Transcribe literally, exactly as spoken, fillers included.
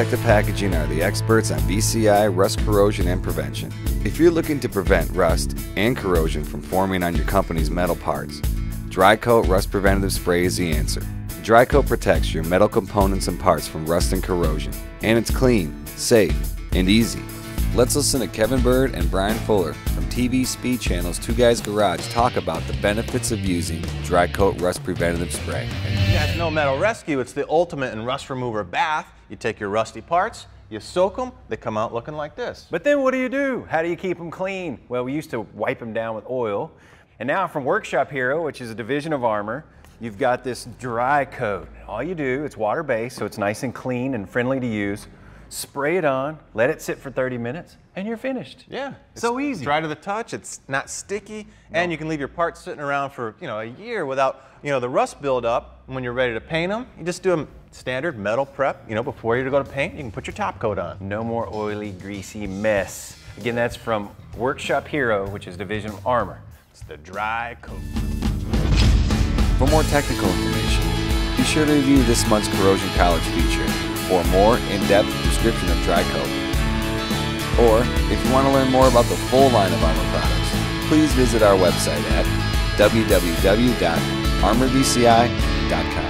Protective Packaging are the experts on V C I, rust corrosion, and prevention. If you're looking to prevent rust and corrosion from forming on your company's metal parts, Dry Coat Rust Preventative Spray is the answer. Dry Coat protects your metal components and parts from rust and corrosion, and it's clean, safe, and easy. Let's listen to Kevin Bird and Bryan Fuller from T V Speed Channel's Two Guys Garage talk about the benefits of using Dry Coat Rust Preventative Spray. You guys know Metal Rescue, it's the ultimate in rust remover bath. You take your rusty parts, you soak them, they come out looking like this. But then what do you do? How do you keep them clean? Well, we used to wipe them down with oil. And now from Workshop Hero, which is a division of Armor, you've got this dry coat. All you do, it's water-based, so it's nice and clean and friendly to use. Spray it on, let it sit for thirty minutes, and you're finished. Yeah. So it's easy. Dry to the touch, it's not sticky, no. And you can leave your parts sitting around for, you know, a year without, you know, the rust buildup. When you're ready to paint them, you just do a standard metal prep, you know, before you go to paint, you can put your top coat on. No more oily, greasy mess. Again, that's from Workshop Hero, which is division of Armor. It's the dry coat. For more technical information, be sure to review this month's Corrosion College feature for a more in-depth description of Dry Coat. Or, if you want to learn more about the full line of Armor products, please visit our website at w w w dot armor v c i dot com.